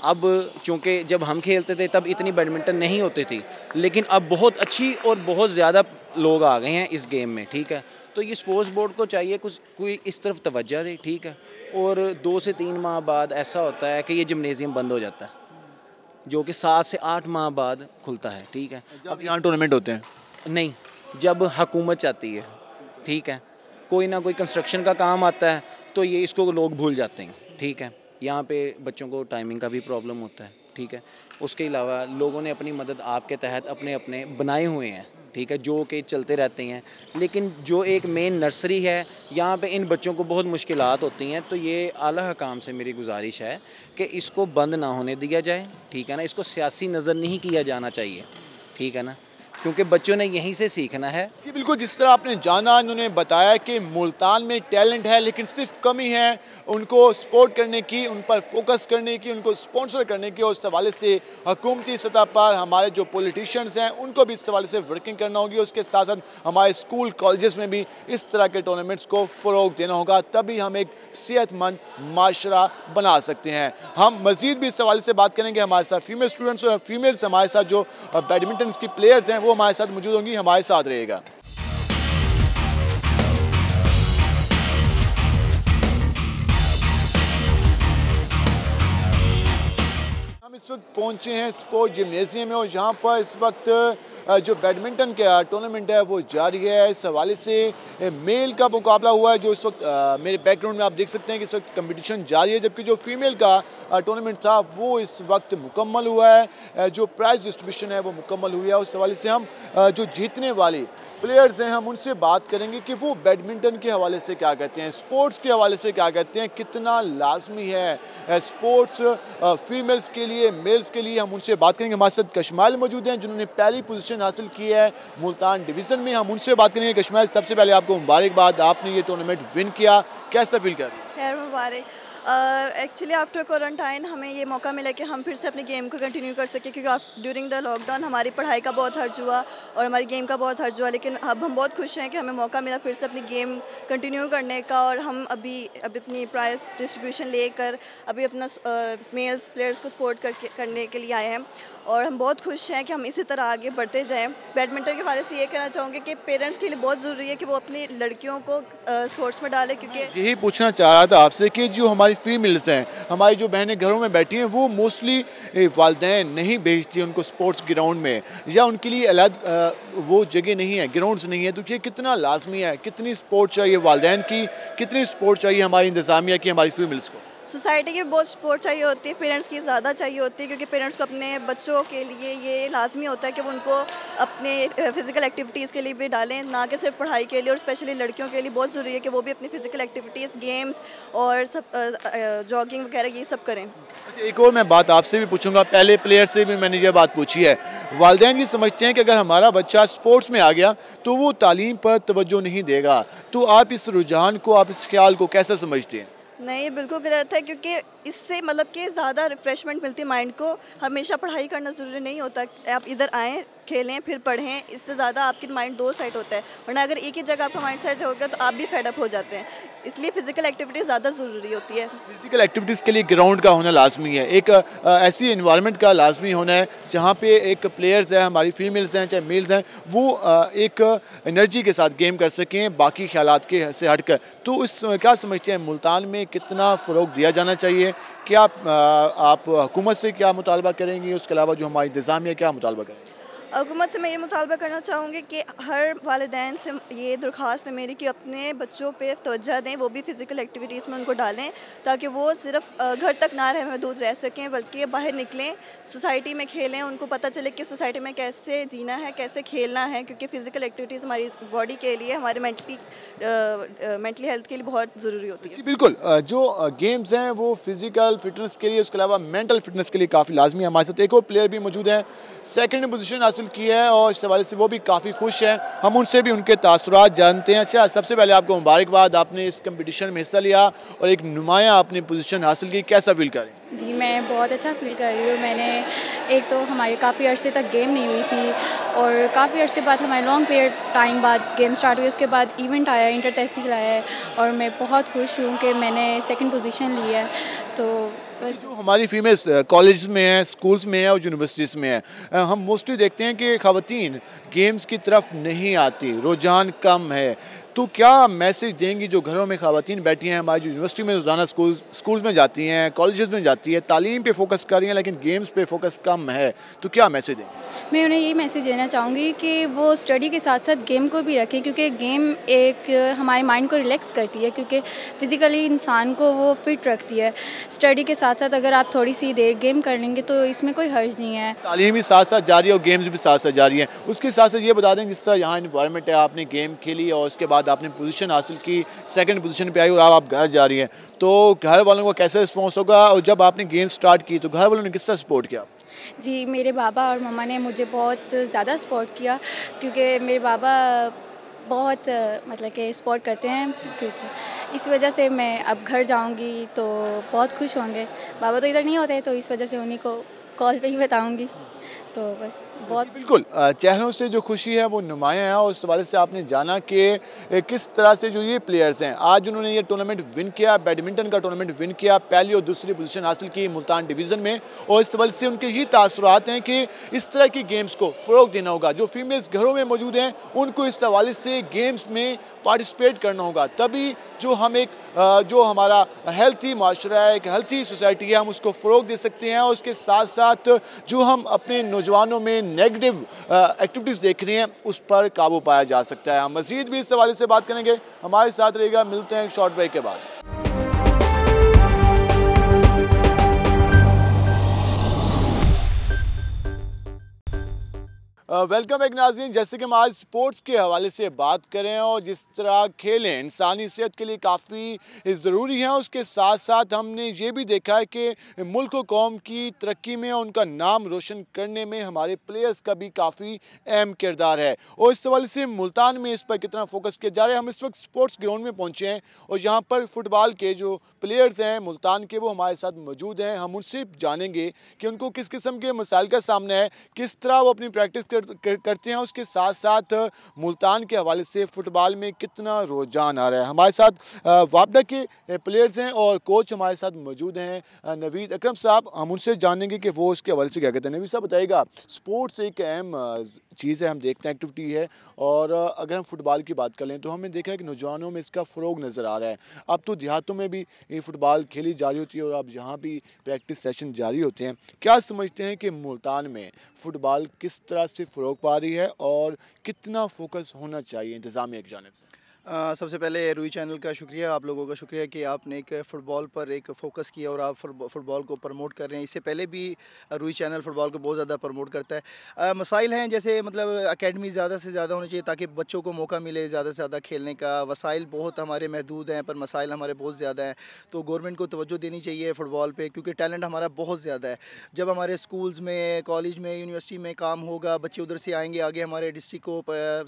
अब चूँकि जब हम खेलते थे तब इतनी बैडमिंटन नहीं होती थी, लेकिन अब बहुत अच्छी और बहुत ज़्यादा लोग आ गए हैं इस गेम में, ठीक है। तो ये स्पोर्ट्स बोर्ड को चाहिए कुछ कोई इस तरफ तवज्जो दे, ठीक है। और दो से तीन माह बाद ऐसा होता है कि ये जिमनेज़ियम बंद हो जाता है, जो कि सात से आठ माह बाद खुलता है, ठीक है। अब यहाँ टूर्नामेंट होते हैं नहीं, जब हुकूमत चाहती है, ठीक है। कोई ना कोई कंस्ट्रक्शन का काम आता है तो ये इसको लोग भूल जाते हैं, ठीक है। यहाँ पे बच्चों को टाइमिंग का भी प्रॉब्लम होता है, ठीक है। उसके अलावा लोगों ने अपनी मदद आपके तहत अपने अपने बनाए हुए हैं, ठीक है, जो कि चलते रहते हैं। लेकिन जो एक मेन नर्सरी है यहाँ पे इन बच्चों को बहुत मुश्किलात होती हैं। तो ये आला हकाम से मेरी गुजारिश है कि इसको बंद ना होने दिया जाए, ठीक है ना। इसको सियासी नज़र नहीं किया जाना चाहिए, ठीक है ना, क्योंकि बच्चों ने यहीं से सीखना है। जी बिल्कुल, जिस तरह आपने जाना, उन्होंने बताया कि मुल्तान में टैलेंट है लेकिन सिर्फ कमी है उनको सपोर्ट करने की, उन पर फोकस करने की, उनको स्पॉन्सर करने की। और इस हवाले से हुकूमती सतह पर हमारे जो पॉलिटिशियंस हैं उनको भी इस हवाले से वर्किंग करना होगी। उसके साथ साथ हमारे स्कूल कॉलेज में भी इस तरह के टूर्नामेंट्स को फ़रोग देना होगा, तभी हम एक सेहतमंद माशरा बना सकते हैं। हम मज़ीद भी इस हवाले से बात करेंगे। हमारे साथ फीमेल स्टूडेंट्स और फीमेल्स हमारे साथ जो बैडमिंटन की प्लेयर्स हैं हमारे साथ मौजूद होंगी, हमारे साथ रहेगा। हम इस वक्त पहुंचे हैं स्पोर्ट जिम्नेशियम में और यहाँ पर इस वक्त जो बैडमिंटन का टूर्नामेंट है वो जारी है। इस हवाले से मेल का मुकाबला हुआ है, जो इस वक्त आ, मेरे बैकग्राउंड में आप देख सकते हैं कि इस वक्त कंपटीशन जारी है, जबकि जो फीमेल का टूर्नामेंट था वो इस वक्त मुकम्मल हुआ है, जो प्राइज़ डिस्ट्रीब्यूशन है वो मुकम्मल हुई है। उस हवाले से हम आ, जो जीतने वाली प्लेयर्स हैं हम उनसे बात करेंगे कि वो बैडमिंटन के हवाले से क्या कहते हैं, स्पोर्ट्स के हवाले से क्या कहते हैं, कितना लाजमी है स्पोर्ट्स फीमेल्स के लिए, मेल्स के लिए। हम उनसे बात करेंगे। हमारे साथ कश्मल मौजूद हैं जिन्होंने पहली पोजीशन हासिल की है मुल्तान डिवीज़न में। हम उनसे बात करेंगे। कश्मीर, सबसे पहले आपको मुबारकबाद, आपने ये टूर्नामेंट विन किया, कैसा फील कर रहे हैं? खैर मुबारक। एक्चुअली आफ्टर क्वारंटाइन हमें ये मौका मिला कि हम फिर से अपने गेम को कंटिन्यू कर सकें, क्योंकि ड्यूरिंग द लॉकडाउन हमारी पढ़ाई का बहुत हर्ज हुआ और हमारी गेम का बहुत हर्ज हुआ। लेकिन अब हम बहुत खुश हैं कि हमें मौका मिला फिर से अपनी गेम कंटिन्यू करने का, और हम अभी अभी अपनी प्राइज़ डिस्ट्रीब्यूशन लेकर अभी अपना मेल्स प्लेयर्स को सपोर्ट करने के लिए आए हैं, और हम बहुत खुश हैं कि हम इसी तरह आगे बढ़ते जाएं। बैडमिंटन के हवाले से ये कहना चाहूँगी कि पेरेंट्स के लिए बहुत ज़रूरी है कि वो अपनी लड़कियों को स्पोर्ट्स में डालें, क्योंकि यही पूछना चाह रहा था आपसे कि जो हमारी फीमेल्स हैं, हमारी जो बहनें घरों में बैठी हैं, वो मोस्टली वालदैन नहीं भेजती उनको स्पोर्ट्स ग्राउंड में, या उनके लिए अलग वो जगह नहीं है, ग्राउंड्स नहीं है। तो ये कितना लाजमी है, कितनी सपोर्ट चाहिए वालदैन की, कितनी सपोर्ट चाहिए हमारी इंतज़ामिया की, हमारी फीमेल्स को? सोसाइटी की बहुत सपोर्ट चाहिए होती है, पेरेंट्स की ज़्यादा चाहिए होती है, क्योंकि पेरेंट्स को अपने बच्चों के लिए ये लाजमी होता है कि वो उनको अपने फ़िज़िकल एक्टिविटीज़ के लिए भी डालें, ना कि सिर्फ पढ़ाई के लिए। और स्पेशली लड़कियों के लिए बहुत ज़रूरी है कि वो भी अपनी फ़िज़िकल एक्टिविटीज़, गेम्स और सब जॉगिंग वगैरह ये सब करें। अच्छा, एक और मैं बात आपसे भी पूछूँगा, पहले प्लेयर से भी मैंने ये बात पूछी है, वालिदैन ये समझते हैं कि अगर हमारा बच्चा स्पोर्ट्स में आ गया तो वो तालीम पर तवज्जो नहीं देगा, तो आप इस रुझान को, आप इस ख्याल को कैसा समझते हैं? नहीं, बिल्कुल गलत है, क्योंकि इससे मतलब कि ज़्यादा रिफ़्रेशमेंट मिलती है माइंड को। हमेशा पढ़ाई करना ज़रूरी नहीं होता, आप इधर आएँ, खेलें, फिर पढ़ें, इससे ज़्यादा आपकी माइंड दो साइड होता है, वरना अगर एक ही जगह आपका माइंड सेट होगा तो आप भी फेडअप हो जाते हैं। इसलिए फ़िज़िकल एक्टिविटीज़ ज़्यादा ज़रूरी होती है। फ़िज़िकल एक्टिविटीज़ के लिए ग्राउंड का होना लाजमी है, एक ऐसी इन्वायरमेंट का लाजमी होना है जहाँ पे एक प्लेयर्स है, हमारी फीमेल्स हैं चाहे मेल्स हैं, वो एक एनर्जी के साथ गेम कर सकें बाकी ख्यालात के से हट कर। तो इस क्या समझते हैं मुल्तान में कितना फ़रोग दिया जाना चाहिए, क्या आप हुकूमत से क्या मुतालबा करेंगी, उसके अलावा जो हमारी इंतज़ामिया क्या मुतालबा करेंगे? हुकूमत से मैं ये मुतालबा करना चाहूँगी कि हर वालिदैन से ये दरख्वास्त है मेरी कि अपने बच्चों पे तवज्जो दें, वो भी फ़िज़िकल एक्टिविटीज़ में उनको डालें, ताकि वो सिर्फ घर तक ना रह महदूद रह सकें, बल्कि बाहर निकलें, सोसाइटी में खेलें, उनको पता चले कि सोसाइटी में कैसे जीना है, कैसे खेलना है, क्योंकि फ़िज़िकल एक्टिविटीज़ हमारी बॉडी के लिए, हमारे मेंटली मेंटली हेल्थ के लिए बहुत ज़रूरी होती है। बिल्कुल, जो गेम्स हैं वो फ़िज़िकल फिटनेस के लिए, उसके अलावा मेंटल फिटनेस के लिए काफ़ी लाजमी है। हमारे साथ एक और प्लेयर भी मौजूद हैं, सेकेंड पोजीशन की है और इस हवाले से वो भी काफ़ी खुश हैं, हम उनसे भी उनके तासुरात जानते हैं। अच्छा, सबसे पहले आपको मुबारकबाद, आपने इस कंपटीशन में हिस्सा लिया और एक नुमाया आपने पोजीशन हासिल की, कैसा फील करें? जी, मैं बहुत अच्छा फील कर रही हूँ। मैंने एक तो हमारे काफ़ी अरसे तक गेम नहीं हुई थी और काफ़ी अरसे बाद हमारे लॉन्ग पीरियड टाइम बाद गेम स्टार्ट हुई, उसके बाद इवेंट आया, इंटर तहसील आया है, और मैं बहुत खुश हूँ कि मैंने सेकेंड पोजीशन ली है। तो बस जो हमारी फीमेल्स कॉलेज में हैं, स्कूल्स में हैं और यूनिवर्सिटीज़ में हैं, हम मोस्टली देखते हैं कि ख़वातीन गेम्स की तरफ नहीं आती, रुझान कम है। तो क्या मैसेज देंगी जो घरों में ख़वातीन बैठी हैं, हमारी जो यूनिवर्सिटी में रोज़ाना स्कूल स्कूल्स में जाती हैं, कॉलेजेस में जाती है, तालीम पे फोकस कर रही हैं लेकिन गेम्स पे फोकस कम है, तो क्या मैसेज देंगी? मैं उन्हें यही मैसेज देना चाहूँगी कि वो स्टडी के साथ साथ गेम को भी रखें, क्योंकि गेम एक हमारे माइंड को रिलैक्स करती है, क्योंकि फ़िज़िकली इंसान को वो फिट रखती है। स्टडी के साथ साथ अगर आप थोड़ी सी देर गेम कर लेंगे तो इसमें कोई हर्ज नहीं है। तालीम भी साथ साथ जारी है और गेम्स भी साथ साथ जारी है। उसके साथ साथ ये बता दें जिस तरह यहाँ इन्वायरमेंट है, आपने गेम खेली और उसके बाद आपने पोजीशन हासिल की, सेकंड पोजीशन पे आई और आप घर जा रही हैं, तो घर वालों का कैसा रिस्पॉन्स होगा? और जब आपने गेम स्टार्ट की तो घर वालों ने किस तरह सपोर्ट किया? जी, मेरे बाबा और मम्मा ने मुझे बहुत ज़्यादा सपोर्ट किया, क्योंकि मेरे बाबा बहुत मतलब कि सपोर्ट करते हैं, क्योंकि इस वजह से मैं अब घर जाऊँगी तो बहुत खुश होंगे। बाबा तो इधर नहीं होते, तो इस वजह से उन्हीं को कॉल पे ही बताऊंगी। तो बस बहुत बिल्कुल चेहरों से जो खुशी है वो नुमाया है। और उस हवाले से आपने जाना कि किस तरह से जो ये प्लेयर्स हैं, आज उन्होंने ये टूर्नामेंट विन किया, बैडमिंटन का टूर्नामेंट विन किया, पहली और दूसरी पोजीशन हासिल की मुल्तान डिवीज़न में। और इस हवाले से उनके ये तासुरात हैं कि इस तरह की गेम्स को फ़रोग देना होगा। जो फीमेल्स घरों में मौजूद हैं उनको इस हवाले से गेम्स में पार्टिसिपेट करना होगा, तभी जो हम एक जो हमारा हेल्थी माशरा है, एक हेल्थी सोसाइटी है, हम उसको फ़रोग दे सकते हैं। और उसके साथ साथ जो हम अपने नौजवानों में नेगेटिव एक्टिविटीज़ देख रहे हैं उस पर काबू पाया जा सकता है। हम मज़ीद भी इस हवाले से बात करेंगे, हमारे साथ रहेगा। मिलते हैं एक शॉर्ट ब्रेक के बाद। वेलकम एक नाज़रीन, जैसे कि हम आज स्पोर्ट्स के हवाले से बात करें और जिस तरह खेलें इंसानी सेहत के लिए काफ़ी ज़रूरी हैं, उसके साथ साथ हमने ये भी देखा है कि मुल्क और कौम की तरक्की में और उनका नाम रोशन करने में हमारे प्लेयर्स का भी काफ़ी अहम किरदार है। और इस हवाले से मुल्तान में इस पर कितना फोकस किया जा रहा है। हम इस वक्त स्पोर्ट्स ग्राउंड में पहुँचे हैं और यहाँ पर फ़ुटबॉल के जो प्लेयर्स हैं मुल्तान के वो हमारे साथ मौजूद हैं। हम उनसे जानेंगे कि उनको किस किस्म के मसाइल का सामना है, किस तरह वो अपनी प्रैक्टिस करते हैं, उसके साथ साथ मुल्तान के हवाले से फ़ुटबॉल में कितना रुझान आ रहा है। हमारे साथ वापदा के प्लेयर्स हैं और कोच हमारे साथ मौजूद हैं नवीद अक्रम साहब। हम उनसे जानेंगे कि वो उसके हवाले से क्या कहते हैं। नवीद साहब बताइएगा, स्पोर्ट्स एक अहम चीज़ है, हम देखते हैं एक्टिविटी है, और अगर हम फ़ुटबॉल की बात कर लें तो हमने देखा है कि नौजवानों में इसका फ़रोग नज़र आ रहा है। अब तो देहातों में भी फ़ुटबॉल खेली जारी होती है और अब यहाँ भी प्रैक्टिस सेशन जारी होते हैं। क्या समझते हैं कि मुल्तान में फ़ुटबॉल किस तरह से फ़रोग पा रही है और कितना फोकस होना चाहिए इंतज़ामिया की जानिब से? Uh, सबसे पहले रूई चैनल का शुक्रिया, आप लोगों का शुक्रिया कि आपने एक फ़ुटबॉल पर एक फ़ोकस किया और आप फ़ुटबॉल को प्रमोट कर रहे हैं। इससे पहले भी रूई चैनल फ़ुटबॉल को बहुत ज़्यादा प्रमोट करता है। uh, मसाइल हैं जैसे मतलब एकेडमी ज़्यादा से ज़्यादा होनी चाहिए ताकि बच्चों को मौका मिले ज़्यादा से ज़्यादा खेलने का। वसाइल बहुत हमारे महदूद हैं, पर मसाइल हमारे बहुत ज़्यादा हैं, तो गवर्नमेंट को तवज्जो देनी चाहिए फ़ुटबॉल पर, क्योंकि टैलेंट हमारा बहुत ज़्यादा है। जब हमारे स्कूल्स में, कॉलेज में, यूनिवर्सिटी में काम होगा, बच्चे उधर से आएँगे, आगे हमारे डिस्ट्रिक्ट को,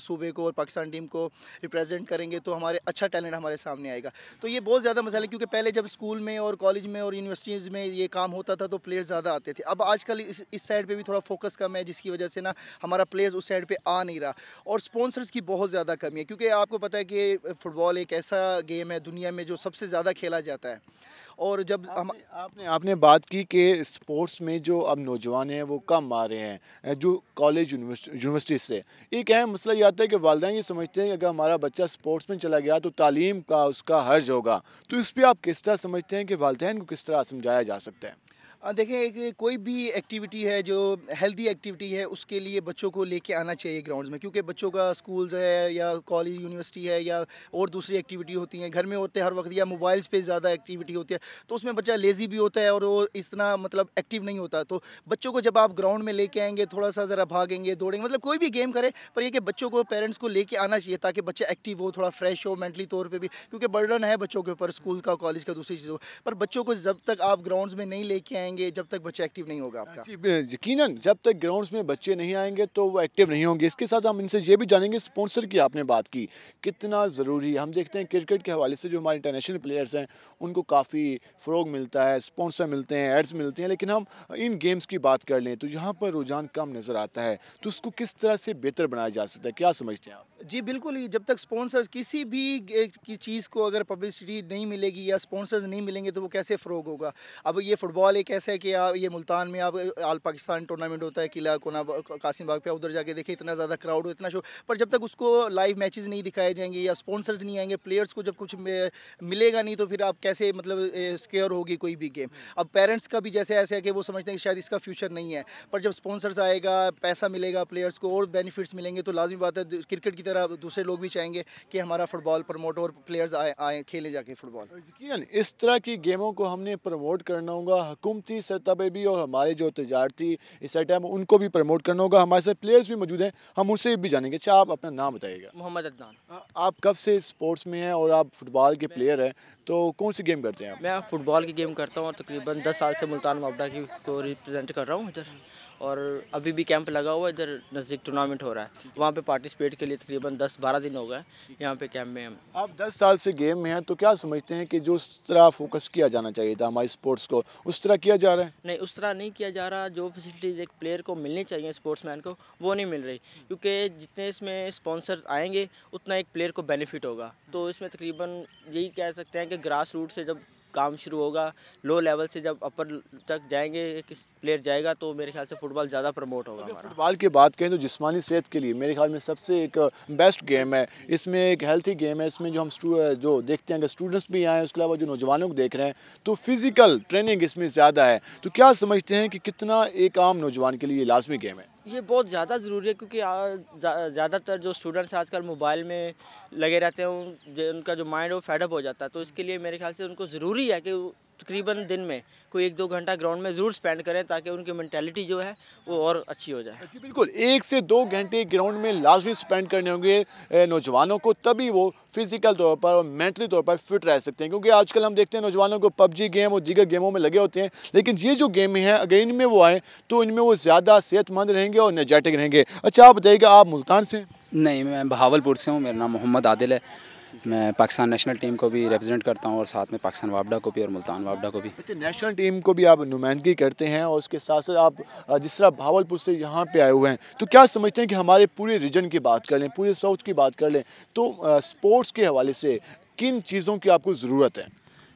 सूबे को और पाकिस्तान टीम को रिप्रेजेंट करेंगे, तो हमारे अच्छा टैलेंट हमारे सामने आएगा। तो ये बहुत ज़्यादा मसला है, क्योंकि पहले जब स्कूल में और कॉलेज में और यूनिवर्सिटीज़ में ये काम होता था तो प्लेयर्स ज़्यादा आते थे। अब आजकल इस इस साइड पे भी थोड़ा फोकस कम है, जिसकी वजह से ना हमारा प्लेयर्स उस साइड पे आ नहीं रहा, और स्पॉन्सर्स की बहुत ज़्यादा कमी है, क्योंकि आपको पता है कि फ़ुटबॉल एक ऐसा गेम है दुनिया में जो सबसे ज़्यादा खेला जाता है। और जब हम आपने, आपने आपने बात की कि स्पोर्ट्स में जो अब नौजवान हैं वो कम आ रहे हैं जो कॉलेज यूनिवर्सिटी से, एक अहम मसला ये आता है कि वालिदैन ये समझते हैं कि अगर हमारा बच्चा स्पोर्ट्स में चला गया तो तालीम का उसका हर्ज होगा। तो इस पर आप किस तरह समझते हैं कि वालिदैन को किस तरह समझाया जा सकता है? देखें, कोई भी एक्टिविटी है जो हेल्दी एक्टिविटी है उसके लिए बच्चों को लेके आना चाहिए ग्राउंड्स में, क्योंकि बच्चों का स्कूल्स है या कॉलेज यूनिवर्सिटी है या और दूसरी एक्टिविटी होती हैं, घर में होते हैं हर वक्त, या मोबाइल्स पे ज़्यादा एक्टिविटी होती है, तो उसमें बच्चा लेज़ी भी होता है और वो इतना मतलब एक्टिव नहीं होता। तो बच्चों को जब आप ग्राउंड में लेके आएंगे, थोड़ा सा ज़रा भागेंगे, दौड़ेंगे, मतलब कोई भी गेम करें, पर यह कि बच्चों को, पेरेंट्स को लेके आना चाहिए ताकि बच्चा एक्टिव हो, थोड़ा फ्रेश हो मेंटली तौर पर भी, क्योंकि बर्डन है बच्चों के ऊपर स्कूल का, कॉलेज का, दूसरी चीज़ों, पर बच्चों को जब तक आप ग्राउंड्स में नहीं लेके आएंगे आएंगे जब तक बच्चा एक्टिव नहीं होगा आपका? यकीनन जब तक ग्राउंड्स में बच्चे नहीं आएंगे तो वो एक्टिव नहीं होंगे। इसके साथ हम इनसे ये भी जानेंगे, स्पॉन्सर की आपने बात की कितना ज़रूरी है। हम देखते हैं क्रिकेट के हवाले से जो हमारे इंटरनेशनल प्लेयर्स हैं उनको काफ़ी फ़रोग मिलता है, स्पॉन्सर मिलते हैं, एड्स मिलते हैं, लेकिन हम इन गेम्स की बात कर लें तो यहाँ पर रुझान कम नज़र आता है। तो उसको किस तरह से बेहतर बनाया जा सकता है, क्या समझते हैं आप? जी बिल्कुल, जब तक स्पॉन्सर्स किसी भी चीज़ को अगर पब्लिसिटी नहीं मिलेगी या स्पॉन्सर्स नहीं मिलेंगे तो वो कैसे फ़रोग होगा। अब ये फुटबॉल एक ऐसा है कि आप ये मुल्तान में आप आल पाकिस्तान टूर्नामेंट होता है किला कोना कासिम बाग पे, उधर जाके देखिए इतना ज़्यादा क्राउड हो, इतना शो, पर जब तक उसको लाइव मैचेस नहीं दिखाए जाएंगे या स्पॉन्सर्स नहीं आएंगे, प्लेयर्स को जब कुछ मिलेगा नहीं तो फिर आप कैसे मतलब सिक्योर होगी कोई भी गेम। अब पेरेंट्स का भी जैसे ऐसा है कि वो समझते हैं कि शायद इसका फ्यूचर नहीं है, पर जब स्पॉन्सर्स आएगा, पैसा मिलेगा, प्लेयर्स को और बेनिफिट्स मिलेंगे तो लाजमी बात है क्रिकेट की तरह दूसरे लोग भी चाहेंगे कि हमारा फुटबॉल प्रमोट और प्लेयर्स आए आए खेले जाके फुटबॉल। इस तरह की गेमों को हमने प्रमोट करना होगा, हुकूमती सतह पर भी और हमारे जो तजारती सेटअप उनको भी प्रमोट करना होगा। हमारे साथ प्लेयर्स भी मौजूद हैं, हम उनसे भी जानेंगे। अच्छा आप अपना नाम बताइएगा? मोहम्मद अदनान। आप कब से स्पोर्ट्स में हैं और आप फुटबॉल के प्लेयर हैं, तो कौन सी गेम करते हैं आप? मैं फुटबॉल की गेम करता हूँ और तकरीबन दस साल से मुल्तान मुआवदा की को रिप्रेजेंट कर रहा हूँ इधर, और अभी भी कैंप लगा हुआ है इधर नज़दीक टूर्नामेंट हो रहा है, वहाँ पे पार्टिसिपेट के लिए तकरीबन दस बारह दिन हो गए यहाँ पे कैंप में हम। आप दस साल से गेम में हैं तो क्या समझते हैं कि जो उस तरह फोकस किया जाना चाहिए था हमारे स्पोर्ट्स को, उस तरह किया जा रहा है? नहीं, उस तरह नहीं किया जा रहा। जो फैसिलिटीज़ एक प्लेयर को मिलनी चाहिए स्पोर्ट्समैन को वो नहीं मिल रही, क्योंकि जितने इसमें स्पॉन्सर्स आएंगे उतना एक प्लेयर को बेनिफिट होगा। तो इसमें तकरीबन यही कह सकते हैं कि ग्रास रूट से जब काम शुरू होगा, लो लेवल से जब अपर तक जाएंगे, एक प्लेयर जाएगा तो मेरे ख्याल से फुटबॉल ज़्यादा प्रमोट होगा। अगर फुटबॉल की बात करें तो जिस्मानी सेहत के लिए मेरे ख्याल में सबसे एक बेस्ट गेम है। इसमें एक हेल्थी गेम है, इसमें जो हम जो देखते हैं कि स्टूडेंट्स भी आए हैं, उसके अलावा जो नौजवानों को देख रहे हैं तो फिज़िकल ट्रेनिंग इसमें ज़्यादा है। तो क्या समझते हैं कि कितना एक आम नौजवान के लिए लाजमी गेम है? ये बहुत ज़्यादा ज़रूरी है, क्योंकि ज़्यादातर जो स्टूडेंट्स आजकल मोबाइल में लगे रहते हैं उनका जो माइंड वो फेडअप हो जाता है। तो इसके लिए मेरे ख्याल से उनको ज़रूरी है कि तकरीबन दिन में कोई एक दो घंटा ग्राउंड में ज़रूर स्पेंड करें ताकि उनकी मेंटालिटी जो है वो और अच्छी हो जाए। बिल्कुल, एक से दो घंटे ग्राउंड में लाजमी स्पेंड करने होंगे नौजवानों को, तभी वो फिज़िकल तौर पर और मेंटली तौर पर फिट रह सकते हैं। क्योंकि आजकल हम देखते हैं नौजवानों को पबजी गेम और दीगर गेमों में लगे होते हैं, लेकिन ये जो गेम हैं अगर इनमें वो आएँ तो इनमें वो ज़्यादा सेहतमंद रहेंगे और एनर्जेटिक रहेंगे। अच्छा आप बताइएगा, आप मुल्तान से? नहीं, मैं बहावलपुर से हूँ, मेरा नाम मोहम्मद आदिल है। मैं पाकिस्तान नेशनल टीम को भी रिप्रेजेंट करता हूं और साथ में पाकिस्तान वापडा को भी और मुल्तान वापडा को भी। अच्छा, नेशनल टीम को भी आप नुमाइंदगी करते हैं और उसके साथ साथ आप जिस तरह भावलपुर से यहां पे आए हुए हैं तो क्या समझते हैं कि हमारे पूरे रीजन की बात कर लें, पूरे साउथ की बात कर लें तो स्पोर्ट्स के हवाले से किन चीज़ों की आपको ज़रूरत है?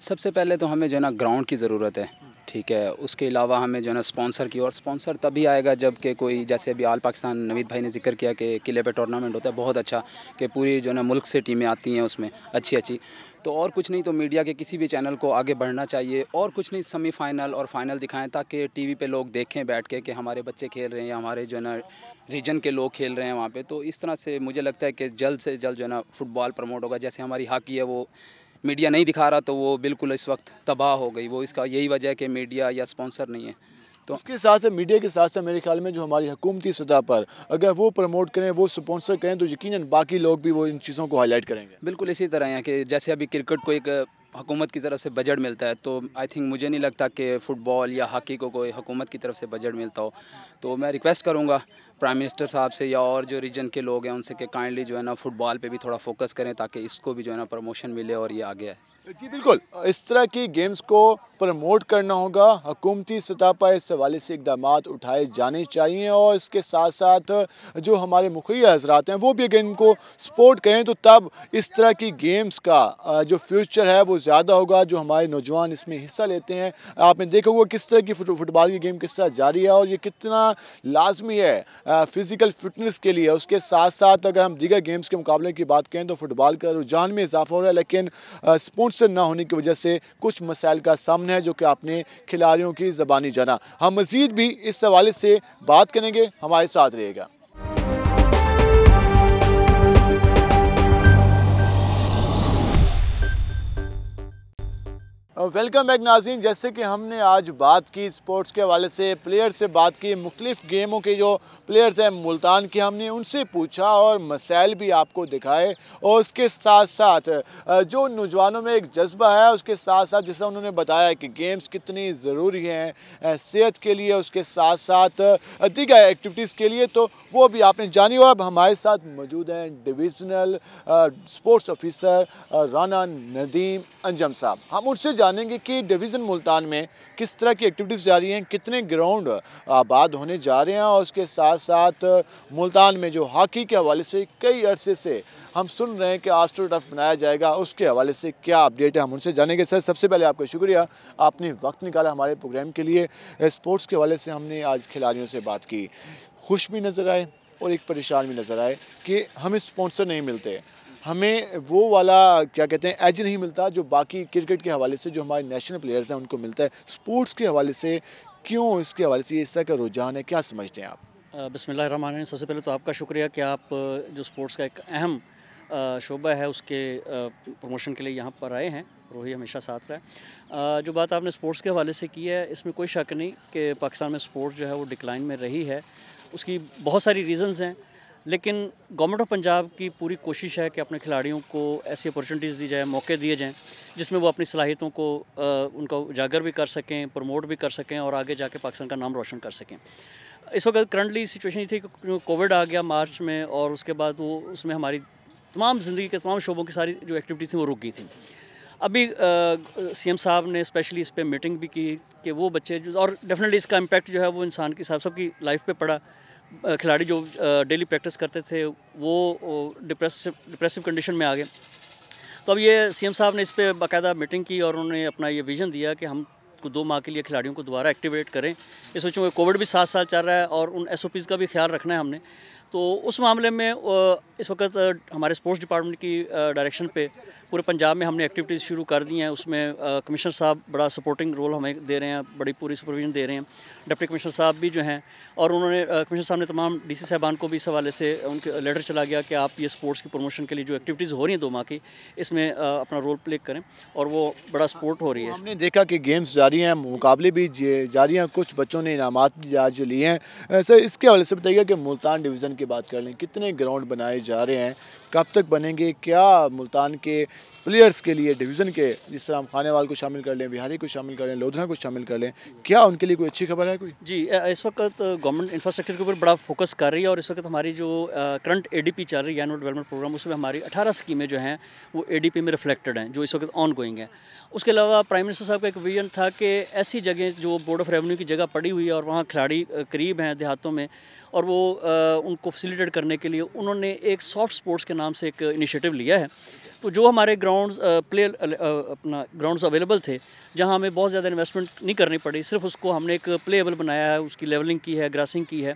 सबसे पहले तो हमें जो है ना ग्राउंड की ज़रूरत है, ठीक है। उसके अलावा हमें जो है ना स्पॉन्सर की, और स्पॉन्सर तभी आएगा जब कि कोई, जैसे अभी आल पाकिस्तान नवीद भाई ने जिक्र किया कि किले पे टूर्नामेंट होता है, बहुत अच्छा कि पूरी जो है ना मुल्क से टीमें आती हैं उसमें अच्छी अच्छी तो और कुछ नहीं तो मीडिया के किसी भी चैनल को आगे बढ़ना चाहिए, और कुछ नहीं सेमीफाइनल और फाइनल दिखाएं ताकि टीवी पे लोग देखें बैठ के कि हमारे बच्चे खेल रहे हैं, हमारे जो है ना रीजन के लोग खेल रहे हैं वहाँ पे। तो इस तरह से मुझे लगता है कि जल्द से जल्द जो है ना फुटबॉल प्रमोट होगा। जैसे हमारी हॉकी है वो मीडिया नहीं दिखा रहा, तो वो बिल्कुल इस वक्त तबाह हो गई, वो इसका यही वजह है कि मीडिया या स्पॉन्सर नहीं है। तो उसके साथ साथ मीडिया के साथ साथ मेरे ख्याल में जो हमारी हुकूमती सतह पर अगर वो प्रमोट करें, वो स्पॉन्सर करें तो यकीनन बाकी लोग भी वो इन चीज़ों को हाईलाइट करेंगे। बिल्कुल इसी तरह है कि जैसे अभी क्रिकेट को एक हुकूमत की तरफ से बजट मिलता है, तो आई थिंक मुझे नहीं लगता कि फ़ुटबॉल या हॉकी को कोई हुकूमत की तरफ से बजट मिलता हो। तो मैं रिक्वेस्ट करूँगा प्राइम मिनिस्टर साहब से या और जो रीजन के लोग हैं उनसे कि काइंडली जो है ना फ़ुटबॉल पे भी थोड़ा फोकस करें ताकि इसको भी जो है ना प्रमोशन मिले और ये आगे आए। जी बिल्कुल, इस तरह की गेम्स को प्रमोट करना होगा, हुकूमती सतह पर इस हवाले से इकदाम उठाए जाने चाहिए, और इसके साथ साथ जो हमारे मुखिया हजरात हैं वो भी अगर इनको सपोर्ट करें तो तब इस तरह की गेम्स का जो फ्यूचर है वो ज़्यादा होगा। जो हमारे नौजवान इसमें हिस्सा लेते हैं, आपने देखा होगा किस तरह की फुटबॉल की गेम किस तरह जारी है और ये कितना लाजमी है फ़िज़िकल फिटनेस के लिए। उसके साथ साथ अगर हम दीगर गेम्स के मुकाबले की बात करें तो फुटबॉल का रुझान में इजाफा हो रहा है, लेकिन स्पोर्ट्स से ना होने की वजह से कुछ मसाइल का सामना है जो कि आपने खिलाड़ियों की ज़बानी जाना। हम मज़ीद भी इस हवाले से बात करेंगे, हमारे साथ रहिएगा। वेलकम बैक नाज़रीन। जैसे कि हमने आज बात की स्पोर्ट्स के हवाले से, प्लेयर्स से बात की, मुख्तलिफ़ गेमों के जो प्लेयर्स हैं मुल्तान के हमने उनसे पूछा और मसाइल भी आपको दिखाए, और उसके साथ साथ जो नौजवानों में एक जज्बा है उसके साथ साथ जैसा उन्होंने बताया कि गेम्स कितनी ज़रूरी हैं सेहत के लिए, उसके साथ साथ दीगर एक्टिविटीज़ के लिए, तो वो भी आपने जानी। और अब हमारे साथ मौजूद हैं divisional sports officer Rana Nadeem Anjum साहब। हम उनसे जानेंगे कि डिवीज़न मुल्तान में किस तरह की एक्टिविटीज़ जा रही हैं, कितने ग्राउंड आबाद होने जा रहे हैं, और उसके साथ साथ मुल्तान में जो हॉकी के हवाले से कई अरसे से हम सुन रहे हैं कि आस्ट्रो टर्फ बनाया जाएगा, उसके हवाले से क्या अपडेट है हम उनसे जानेंगे। सर सबसे पहले आपका शुक्रिया, आपने वक्त निकाला हमारे प्रोग्राम के लिए। स्पोर्ट्स के हवाले से हमने आज खिलाड़ियों से बात की, खुश भी नज़र आए और एक परेशान भी नज़र आए कि हमें स्पॉन्सर नहीं मिलते, हमें वो वाला क्या कहते हैं एज नहीं मिलता जो बाकी क्रिकेट के हवाले से जो हमारे नेशनल प्लेयर्स हैं उनको मिलता है। स्पोर्ट्स के हवाले से क्यों इसके हवाले से इस तरह का रुझान है, क्या समझते हैं आप? बिस्मिल्लाहिर्रहमानिर्रहीम। सबसे पहले तो आपका शुक्रिया कि आप जो स्पोर्ट्स का एक अहम शोबा है उसके प्रमोशन के लिए यहाँ पर आए हैं, रोही हमेशा साथ रहा है। जो बात आपने स्पोर्ट्स के हवाले से की है इसमें कोई शक नहीं कि पाकिस्तान में स्पोर्ट्स जो है वो डिक्लाइन में रही है, उसकी बहुत सारी रीज़न्स हैं, लेकिन गवर्नमेंट ऑफ पंजाब की पूरी कोशिश है कि अपने खिलाड़ियों को ऐसी अपॉर्चुनिटीज़ दी जाए, मौके दिए जाएँ जिसमें वो अपनी सलाहियतों को आ, उनका उजागर भी कर सकें, प्रमोट भी कर सकें और आगे जाके पाकिस्तान का नाम रोशन कर सकें। इस वक्त करंटली सिचुएशन ये थी कि कोविड आ गया मार्च में और उसके बाद वो उसमें हमारी तमाम ज़िंदगी के तमाम शोबों की सारी जो एक्टिविटीज़ थी वो रुक गई थी। अभी सीएम साहब ने स्पेशली इस पर मीटिंग भी की कि वो बच्चे और डेफिनेटली इसका इम्पैक्ट जो है वो इंसान की साहब सबकी लाइफ पर पड़ा। खिलाड़ी जो डेली प्रैक्टिस करते थे वो डिप्रेसिव डिप्रेसिव कंडीशन में आ गए, तो अब ये सीएम साहब ने इस पर बाकायदा मीटिंग की और उन्होंने अपना ये विज़न दिया कि हम को दो माह के लिए खिलाड़ियों को दोबारा एक्टिवेट करें। इस बीच में कोविड भी साथ साथ चल रहा है और उन एसओपीज़ का भी ख्याल रखना है हमने, तो उस मामले में इस वक्त हमारे स्पोर्ट्स डिपार्टमेंट की डायरेक्शन पे पूरे पंजाब में हमने एक्टिविटीज़ शुरू कर दी हैं। उसमें कमिश्नर साहब बड़ा सपोर्टिंग रोल हमें दे रहे हैं, बड़ी पूरी सुपरविजन दे रहे हैं, डिप्टी कमिश्नर साहब भी जो हैं, और उन्होंने कमिश्नर साहब ने तमाम डी सी साहबान को भी इस हवाले से उनके लेटर चला गया कि आप ये स्पोर्ट्स की प्रमोशन के लिए जो एक्टिविटीज़ हो रही हैं दो माह की इसमें अपना रोल प्ले करें, और वो बड़ा सपोर्ट हो रही है। हमने देखा कि गेम्स जारी हैं, मुकाबले भी जारी हैं, कुछ बच्चों ने इनामात भी आज लिए हैं। सर इसके हवाले से बताइए कि मुल्तान डिवीज़न की बात कर लें, कितने ग्राउंड बनाए जा रहे हैं, कब तक बनेंगे, क्या मुल्तान के प्लेयर्स के लिए डिवीज़न के जिस तरह हम खानेवाल को शामिल कर लें, बिहारी को शामिल कर लें, लोधरा को शामिल कर लें, क्या उनके लिए कोई अच्छी खबर है कोई? जी, इस वक्त गवर्नमेंट इंफ्रास्ट्रक्चर के ऊपर बड़ा फोकस कर रही है और इस वक्त हमारी जो करंट एडीपी चल रही है एनुअल डेवलपमेंट प्रोग्राम उसमें हमारी अठारह स्कीमें जो हैं वो एडीपी में रिफ्लेक्टेड हैं जो इस वक्त ऑन गोइंग है। उसके अलावा प्राइम मिनिस्टर साहब का एक विजन था कि ऐसी जगह जो बोर्ड ऑफ रेवेन्यू की जगह पड़ी हुई है और वहाँ खिलाड़ी करीब हैं देहातों में और वो उनको फैसिलिटेट करने के लिए उन्होंने एक सॉफ्ट स्पोर्ट्स के नाम से एक इनिशिएटिव लिया है। तो जो हमारे ग्राउंड्स प्ले अपना ग्राउंड्स अवेलेबल थे जहां हमें बहुत ज़्यादा इन्वेस्टमेंट नहीं करनी पड़ी, सिर्फ उसको हमने एक प्लेएबल बनाया है, उसकी लेवलिंग की है, ग्रासिंग की है,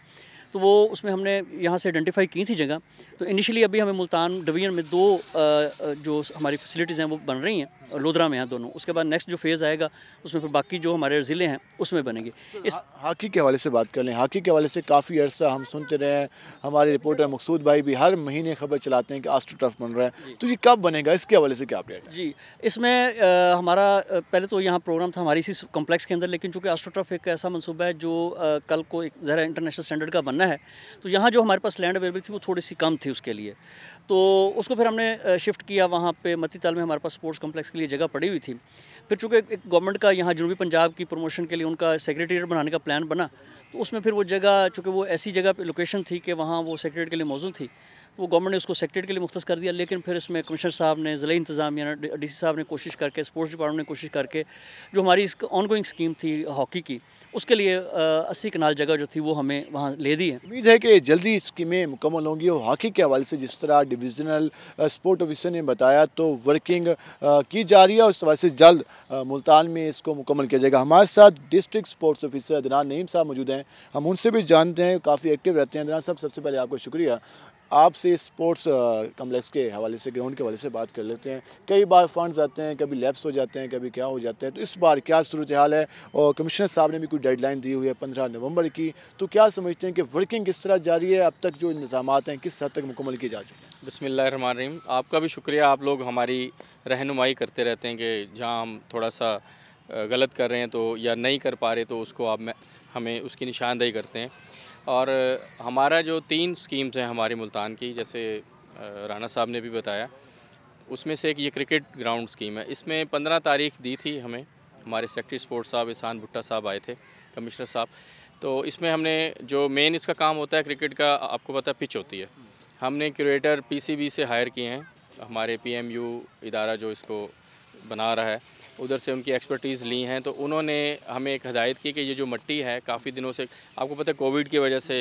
तो वो उसमें हमने यहाँ से आइडेंटिफाई की थी जगह। तो इनिशियली अभी हमें मुल्तान डिवीज़न में दो जो हमारी फैसिलिटीज़ हैं वो बन रही हैं और लोधरा में हैं दोनों, उसके बाद नेक्स्ट जो फेज़ आएगा उसमें फिर बाकी जो हमारे ज़िले हैं उसमें बनेंगे। इस हॉकी के हवाले से बात कर लें, हॉकी के हवाले से काफ़ी अरसा हम सुनते रहे हैं, हमारे रिपोर्टर मकसूद भाई भी हर महीने खबर चलाते हैं कि आस्ट्रो टर्फ बन रहा है, तो ये कब बनेगा, इसके हवाले से क्या अपडेट है? जी, इसमें हमारा पहले तो यहाँ प्रोग्राम था हमारी इसी कॉम्प्लेक्स के अंदर, लेकिन चूँकि आस्ट्रो टर्फ एक ऐसा मनसूबा है जो कल को एक ज़रा इंटरनेशनल स्टैंडर्ड का है, तो यहाँ जो हमारे पास लैंड अवेलेबल थी वो थोड़ी सी कम थी उसके लिए, तो उसको फिर हमने शिफ्ट किया वहाँ पे मती ताल में हमारे पास स्पोर्ट्स कॉम्प्लेक्स के लिए जगह पड़ी हुई थी। फिर चूँकि एक गवर्नमेंट का यहाँ जनूबी पंजाब की प्रमोशन के लिए उनका सेक्रेटेरिएट बनाने का प्लान बना, तो उसमें फिर वो जगह चूँकि वो ऐसी जगह पर लोकेशन थी कि वहाँ वो सेक्रेटेरिएट के लिए मौजूद थी, वो गवर्नमेंट ने उसको सेक्रेटरी के लिए मुख्तस कर दिया। लेकिन फिर इसमें कमिश्नर साहब ने, ज़िले इंतजामिया ने, डी सी साहब ने कोशिश करके, स्पोर्ट्स डिपार्टमेंट ने कोशिश करके जो हमारी इस ऑनगोइंग स्कीम थी हॉकी की उसके लिए अस्सी कनाल जगह जो थी वो हमें वहाँ ले दी है। उम्मीद है कि जल्दी स्कीमें मुकम्मल होंगी। और हॉकी के हवाले से जिस तरह डिविज़नल स्पोर्ट ऑफिसर ने बताया तो वर्किंग की जा रही है, उस हवाले से जल्द मुल्तान में इसको मुकम्मल किया जाएगा। हमारे साथ district sports officer Adnan Naeem साहब मौजूद हैं, हम उनसे भी जानते हैं, काफ़ी एक्टिव रहते हैं। अदनान साहब सबसे पहले आपको शुक्रिया, आपसे स्पोर्ट्स कॉम्प्लेक्स के हवाले से ग्राउंड के हवाले से बात कर लेते हैं। कई बार फंड्स आते हैं, कभी लैप्स हो जाते हैं, कभी क्या हो जाते हैं, तो इस बार क्या सूरत हाल है और कमिश्नर साहब ने भी कोई डेडलाइन दी हुई है पंद्रह नवंबर की, तो क्या समझते हैं कि वर्किंग किस तरह जारी है, अब तक जो इंतजाम हैं किस हद तक मुकम्मल किए जा चुके हैं? बिस्मिल्लाहिर्रहमानिर्रहीम। आपका भी शुक्रिया, आप लोग हमारी रहनुमाई करते रहते हैं कि जहाँ हम थोड़ा सा गलत कर रहे हैं तो या नहीं कर पा रहे तो उसको आप में हमें उसकी निशानदेही करते हैं। और हमारा जो तीन स्कीम्स हैं हमारी मुल्तान की, जैसे राना साहब ने भी बताया, उसमें से एक ये क्रिकेट ग्राउंड स्कीम है। इसमें पंद्रह तारीख दी थी हमें, हमारे सेक्रेटरी स्पोर्ट्स साहब एहसान भुट्टा साहब आए थे, कमिश्नर साहब। तो इसमें हमने जो मेन इसका काम होता है क्रिकेट का, आपको पता है पिच होती है, हमने क्यूरेटर पीसीबी से हायर किए हैं। हमारे पीएमयू इदारा जो इसको बना रहा है उधर से उनकी एक्सपर्टीज़ ली हैं। तो उन्होंने हमें एक हदायत की कि ये जो मिट्टी है काफ़ी दिनों से, आपको पता है कोविड की वजह से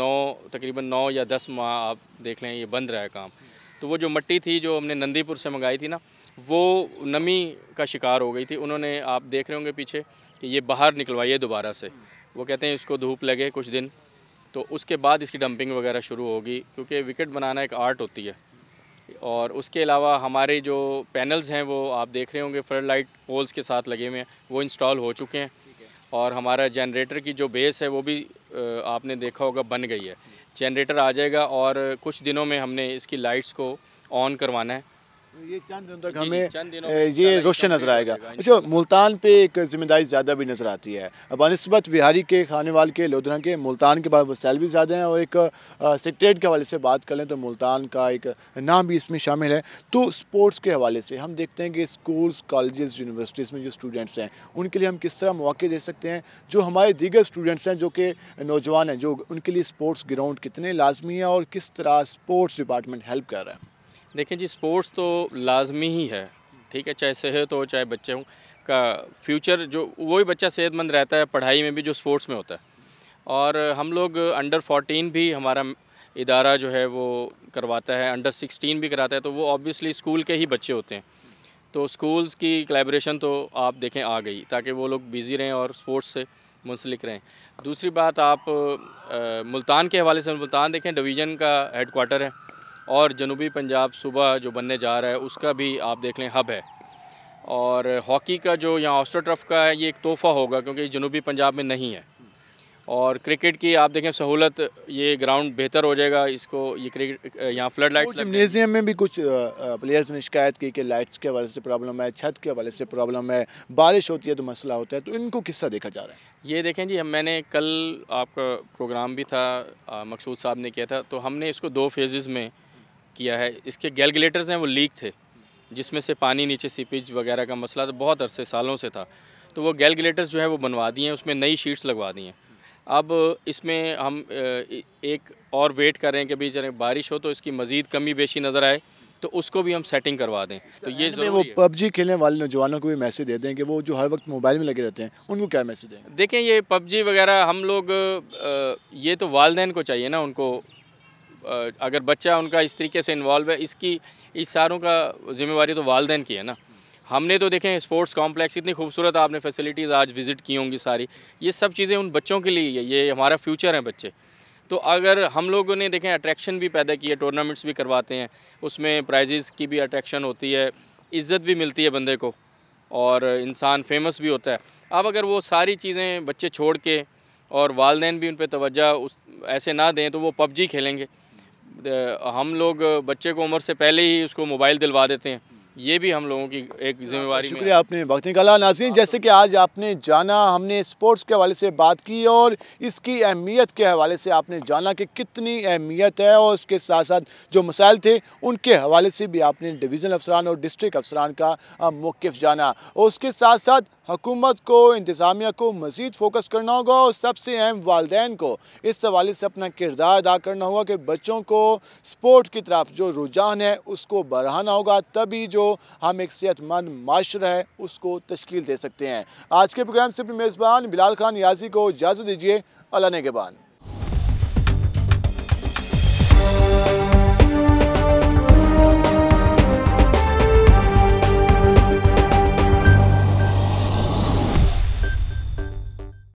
नौ तकरीबन नौ या दस माह आप देख लें ये बंद रहा है काम। तो वो जो मिट्टी थी जो हमने नंदीपुर से मंगाई थी ना, वो नमी का शिकार हो गई थी। उन्होंने, आप देख रहे होंगे पीछे, कि ये बाहर निकलवाइए दोबारा से। वो कहते हैं इसको धूप लगे कुछ दिन तो उसके बाद इसकी डंपिंग वगैरह शुरू होगी, क्योंकि विकेट बनाना एक आर्ट होती है। और उसके अलावा हमारे जो पैनल्स हैं वो आप देख रहे होंगे फ्लड लाइट पोल्स के साथ लगे हुए हैं, वो इंस्टॉल हो चुके हैं। और हमारा जनरेटर की जो बेस है वो भी आपने देखा होगा बन गई है, जनरेटर आ जाएगा। और कुछ दिनों में हमने इसकी लाइट्स को ऑन करवाना है, ये चंद दिनों तक हमें ये रोशन नज़र आएगा। अच्छा, मुल्तान पे एक जिम्मेदारी ज़्यादा भी नज़र आती है बनस्बत बिहारी के, खानेवाल के, लोधना के। मुल्तान के बाद वसाइल भी ज़्यादा हैं और एक सेक्रेटरीट के हवाले से बात कर लें तो मुल्तान का एक नाम भी इसमें शामिल है। तो स्पोर्ट्स के हवाले से हम देखते हैं कि स्कूल्स, कॉलेज, यूनिवर्सिटीज़ में जो स्टूडेंट्स हैं उनके लिए हम किस तरह मौके दे सकते हैं। जो हमारे दीगर स्टूडेंट्स हैं जो कि नौजवान हैं, जो उनके लिए स्पोर्ट्स ग्राउंड कितने लाजमी हैं और किस तरह स्पोर्ट्स डिपार्टमेंट हेल्प कर रहा है। देखें जी, स्पोर्ट्स तो लाजमी ही है, ठीक है, चाहे सेहत हो चाहे बच्चे हों का फ्यूचर, जो वही बच्चा सेहतमंद रहता है पढ़ाई में भी जो स्पोर्ट्स में होता है। और हम लोग अंडर फोर्टीन भी हमारा इदारा जो है वो करवाता है, अंडर सिक्सटीन भी कराता है। तो वो ऑब्वियसली स्कूल के ही बच्चे होते हैं, तो स्कूल्स की कोलैबोरेशन तो आप देखें आ गई, ताकि वो लोग बिज़ी रहें और स्पोर्ट्स से मुंसलिक रहें। दूसरी बात, आप आ, मुल्तान के हवाले से, मुल्तान देखें डिवीज़न का हेड क्वार्टर है और जनूबी पंजाब सूबा जो बनने जा रहा है उसका भी आप देख लें हब है। और हॉकी का जो यहाँ ऑस्ट्रो टर्फ का है ये एक तोहफ़ा होगा, क्योंकि जनूबी पंजाब में नहीं है। और क्रिकेट की आप देखें सहूलत, ये ग्राउंड बेहतर हो जाएगा, इसको ये क्रिकेट यहाँ फ्लड लाइट्स, जिम्नेजियम में भी कुछ प्लेयर्स ने शिकायत की कि लाइट्स के हवाले से प्रॉब्लम है, छत के हवाले से प्रॉब्लम है, बारिश होती है तो मसला होता है। तो इनको किस्सा देखा जा रहा है। ये देखें जी, हम मैंने कल आपका प्रोग्राम भी था, मकसूद साहब ने किया था, तो हमने इसको दो फेजेज़ में किया है। इसके गैलगलेटर्स हैं वो लीक थे, जिसमें से पानी नीचे सीपेज वगैरह का मसला तो बहुत अरसे सालों से था, तो वो गैलगलेटर्स जो है वो बनवा दिए हैं, उसमें नई शीट्स लगवा दी हैं। अब इसमें हम एक और वेट कर रहे हैं कि भाई जब बारिश हो तो इसकी मज़ीद कमी बेशी नज़र आए तो उसको भी हम सेटिंग करवा दें। तो ये जो वो पबजी खेलने वाले नौजवानों को भी मैसेज दे दें कि वो जो हर वक्त मोबाइल में लगे रहते हैं उनको क्या मैसेज दें। देखें, ये पबजी वगैरह हम लोग, ये तो वालदैन को चाहिए ना, उनको अगर बच्चा उनका इस तरीके से इन्वॉल्व है, इसकी इस सारों का जिम्मेवारी तो वालदैन की है ना। हमने तो देखें स्पोर्ट्स कॉम्प्लेक्स इतनी खूबसूरत आपने फैसिलिटीज़ आज विज़िट की होंगी सारी, ये सब चीज़ें उन बच्चों के लिए है, ये हमारा फ्यूचर है बच्चे। तो अगर हम लोगों ने देखें अट्रैक्शन भी पैदा किया, टूर्नामेंट्स भी करवाते हैं, उसमें प्राइजेज़ की भी अट्रैक्शन होती है, इज़्ज़त भी मिलती है बंदे को और इंसान फेमस भी होता है। अब अगर वो सारी चीज़ें बच्चे छोड़ के और वालदैन भी उन पर तवज्जो उस ऐसे ना दें तो वो पबजी खेलेंगे। हम लोग बच्चे को उम्र से पहले ही उसको मोबाइल दिलवा देते हैं, ये भी हम लोगों की एक जिम्मेवारी। शुक्रिया, आपने वक्त निकाला। नाज़रीन, जैसे कि आज आपने जाना, हमने स्पोर्ट्स के हवाले से बात की और इसकी अहमियत के हवाले से आपने जाना कि कितनी अहमियत है और इसके साथ साथ जो मसाइल थे उनके हवाले से भी आपने डिवीज़नल अफसरान और डिस्ट्रिक्ट अफसरान का मौक़िफ़ जाना। और उसके साथ साथ हुकूमत को, इंतज़ामिया को मज़ीद फोकस करना होगा और सबसे अहम वालदैन को इस हवाले से अपना किरदार अदा करना होगा कि बच्चों को स्पोर्ट की तरफ जो रुझान है उसको बढ़ाना होगा, तभी जो हम एक सेहतमंद माशरा है उसको तश्कील दे सकते हैं। आज के प्रोग्राम से अपने मेज़बान बिलाल खान याजी को इजाज़त दीजिए। अल्लाह नेगेबान।